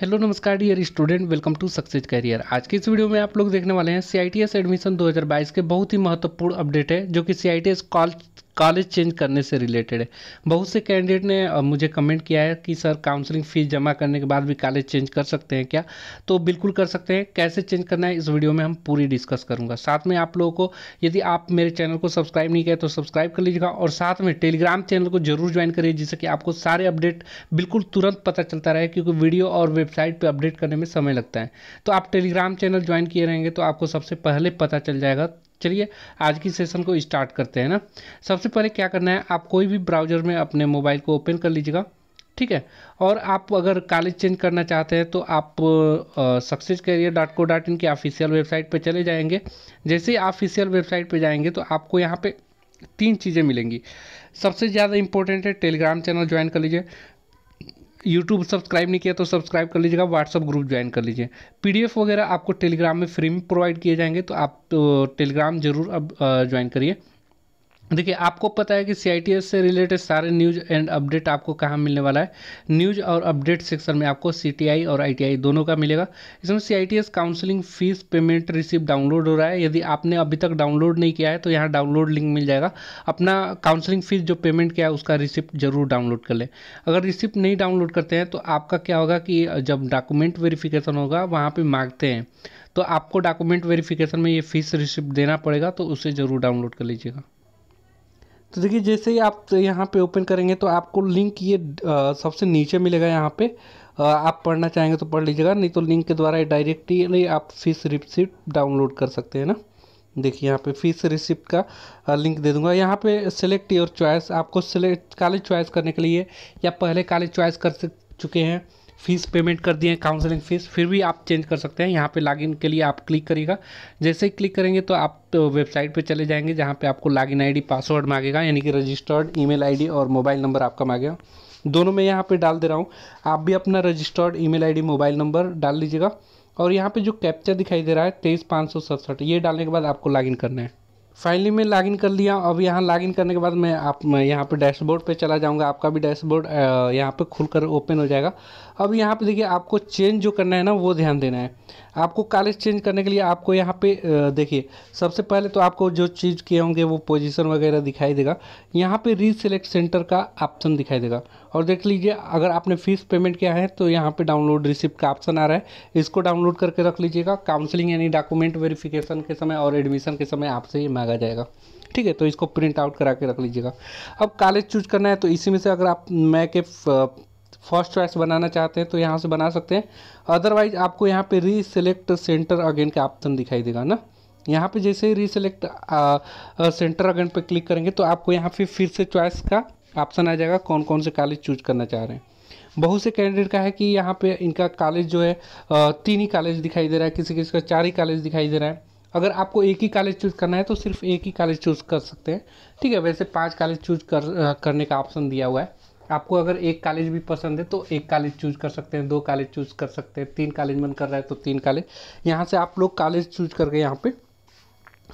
Hello नमस्कार dear student, welcome to success career. आज की इस वीडियो में आप लोग देखने वाले हैं CITS एडमिशन 2022 के बहुत ही महत्वपूर्ण अपडेट है जो कि CITS कॉलेज चेंज करने से रिलेटेड है। बहुत से कैंडिडेट ने मुझे कमेंट किया है कि सर काउंसलिंग फीस जमा करने के बाद भी कॉलेज चेंज कर सकते हैं क्या? तो बिल्कुल कर सकते हैं। कैसे चेंज करना है इस वीडियो में हम पूरी डिस्कस करूंगा। साथ में आप लोगों को, यदि आप मेरे चैनल को सब्सक्राइब नहीं किया तो सब्सक्राइब कर लीजिएगा और साथ में टेलीग्राम चैनल को जरूर ज्वाइन करिए जिससे कि आपको सारे अपडेट बिल्कुल तुरंत पता चलता रहे, क्योंकि वीडियो और वेबसाइट पर अपडेट करने में समय लगता है। तो आप टेलीग्राम चैनल ज्वाइन किए रहेंगे तो आपको सबसे पहले पता चल जाएगा। चलिए आज की सेशन को स्टार्ट करते हैं ना। सबसे पहले क्या करना है, आप कोई भी ब्राउज़र में अपने मोबाइल को ओपन कर लीजिएगा, ठीक है। और आप अगर कॉलेज चेंज करना चाहते हैं तो आप successcareer.co.in की ऑफिशियल वेबसाइट पे चले जाएंगे। जैसे ही ऑफिशियल वेबसाइट पे जाएंगे तो आपको यहाँ पे तीन चीज़ें मिलेंगी। सबसे ज़्यादा इंपॉर्टेंट है टेलीग्राम चैनल ज्वाइन कर लीजिए, यूट्यूब सब्सक्राइब नहीं किया तो सब्सक्राइब कर लीजिएगा, व्हाट्सअप ग्रुप ज्वाइन कर लीजिए। पीडीएफ वगैरह आपको टेलीग्राम में फ्री में प्रोवाइड किए जाएंगे तो आप टेलीग्राम जरूर अब ज्वाइन करिए। देखिए, आपको पता है कि CITS से रिलेटेड सारे न्यूज़ एंड अपडेट आपको कहाँ मिलने वाला है। न्यूज़ और अपडेट सेक्शन में आपको CTI और ITI दोनों का मिलेगा। इसमें CITS counselling fee payment receipt download हो रहा है। यदि आपने अभी तक डाउनलोड नहीं किया है तो यहाँ डाउनलोड लिंक मिल जाएगा। अपना काउंसलिंग फीस जो पेमेंट किया है उसका रिसिप्ट जरूर डाउनलोड कर लें। अगर रिसिप्ट नहीं डाउनलोड करते हैं तो आपका क्या होगा कि जब डॉक्यूमेंट वेरिफिकेशन होगा वहाँ पर मांगते हैं, तो आपको डॉक्यूमेंट वेरिफिकेशन में ये फीस रिसिप्ट देना पड़ेगा, तो उसे ज़रूर डाउनलोड कर लीजिएगा। तो देखिए, जैसे ही आप यहाँ पे ओपन करेंगे तो आपको लिंक ये सबसे नीचे मिलेगा। यहाँ पे आप पढ़ना चाहेंगे तो पढ़ लीजिएगा, नहीं तो लिंक के द्वारा डायरेक्टली आप फीस रिसिप्ट डाउनलोड कर सकते हैं ना। देखिए यहाँ पे फीस रिसिप्ट का लिंक दे दूंगा। यहाँ पे सेलेक्ट योर चॉइस, आपको सेलेक्ट कॉलेज चॉइस करने के लिए, या पहले कॉलेज चॉइस कर चुके हैं, फीस पेमेंट कर दिए काउंसलिंग फीस, फिर भी आप चेंज कर सकते हैं। यहाँ पे लॉगिन के लिए आप क्लिक करिएगा। जैसे ही क्लिक करेंगे तो आप वेबसाइट पे चले जाएंगे जहाँ पे आपको लॉगिन आईडी पासवर्ड मांगेगा, यानी कि रजिस्टर्ड ईमेल आईडी और मोबाइल नंबर आपका मांगेगा। दोनों में यहाँ पे डाल दे रहा हूँ, आप भी अपना registered email ID mobile number डाल लीजिएगा। और यहाँ पर जो कैप्चा दिखाई दे रहा है 23,567, ये डालने के बाद आपको लॉगिन करना है। फाइनली मैं लॉगिन कर लिया। अब यहाँ लॉगिन करने के बाद मैं यहाँ पे डैशबोर्ड पे चला जाऊँगा। आपका भी डैशबोर्ड यहाँ पे खुलकर ओपन हो जाएगा। अब यहाँ पे देखिए, आपको चेंज जो करना है ना वो ध्यान देना है। आपको कॉलेज चेंज करने के लिए आपको यहाँ पे देखिए, सबसे पहले तो आपको जो चीज़ किए होंगे वो पोजीशन वगैरह दिखाई देगा। यहाँ पर रीसेलेक्ट सेंटर का ऑप्शन दिखाई देगा। और देख लीजिए, अगर आपने फीस पेमेंट किया है तो यहाँ पर डाउनलोड रिसिप्ट का ऑप्शन आ रहा है, इसको डाउनलोड करके रख लीजिएगा। काउंसलिंग यानी डॉक्यूमेंट वेरिफिकेशन के समय और एडमिशन के समय आपसे ये आ जाएगा, ठीक है। तो इसको प्रिंट आउट करा के रख लीजिएगा। अब कॉलेज चूज करना है तो इसी में से अगर आप मैक के फर्स्ट चॉइस बनाना चाहते हैं तो यहाँ से बना सकते हैं। अदरवाइज आपको यहाँ पे रीसेलेक्ट सेंटर अगेन का ऑप्शन दिखाई देगा ना। यहाँ पे जैसे ही रीसेलेक्ट सेंटर अगेन पे क्लिक करेंगे तो आपको यहाँ पे फिर से चॉइस का ऑप्शन आ जाएगा, कौन कौन से कॉलेज चूज करना चाह रहे हैं। बहुत से कैंडिडेट का है कि यहाँ पे इनका कॉलेज जो है 3 ही कॉलेज दिखाई दे रहा है, किसी किसी का 4 ही कॉलेज दिखाई दे रहा है। अगर आपको एक ही कॉलेज चूज़ करना है तो सिर्फ एक ही कॉलेज चूज़ कर सकते हैं, ठीक है। वैसे 5 कॉलेज चूज़ करने का ऑप्शन दिया हुआ है। आपको अगर एक कॉलेज भी पसंद है तो एक कॉलेज चूज़ कर सकते हैं, 2 कॉलेज चूज़ कर सकते हैं, 3 कॉलेज मन कर रहा है तो 3 कॉलेज। यहाँ से आप लोग कॉलेज चूज़ करके यहाँ पे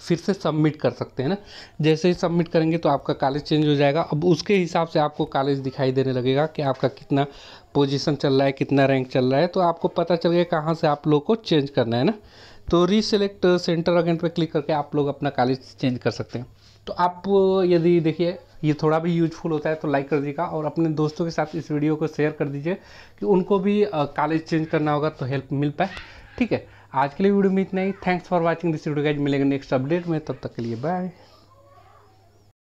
फिर से सबमिट कर सकते हैं ना। जैसे ही सबमिट करेंगे तो आपका कॉलेज चेंज हो जाएगा। अब उसके हिसाब से आपको कॉलेज दिखाई देने लगेगा कि आपका कितना पोजीशन चल रहा है, कितना रैंक चल रहा है, तो आपको पता चल गया कहाँ से आप लोग को चेंज करना है ना। तो रीसेलेक्ट सेंटर अगेन पे क्लिक करके आप लोग अपना कॉलेज चेंज कर सकते हैं। तो आप यदि देखिए ये थोड़ा भी यूजफुल होता है तो लाइक कर दीजिएगा और अपने दोस्तों के साथ इस वीडियो को शेयर कर दीजिए कि उनको भी कॉलेज चेंज करना होगा तो हेल्प मिल पाए, ठीक है। आज के लिए वीडियो में इतना ही। Thanks for watching this video guys. मिलेंगे नेक्स्ट अपडेट में, तब तक के लिए बाय।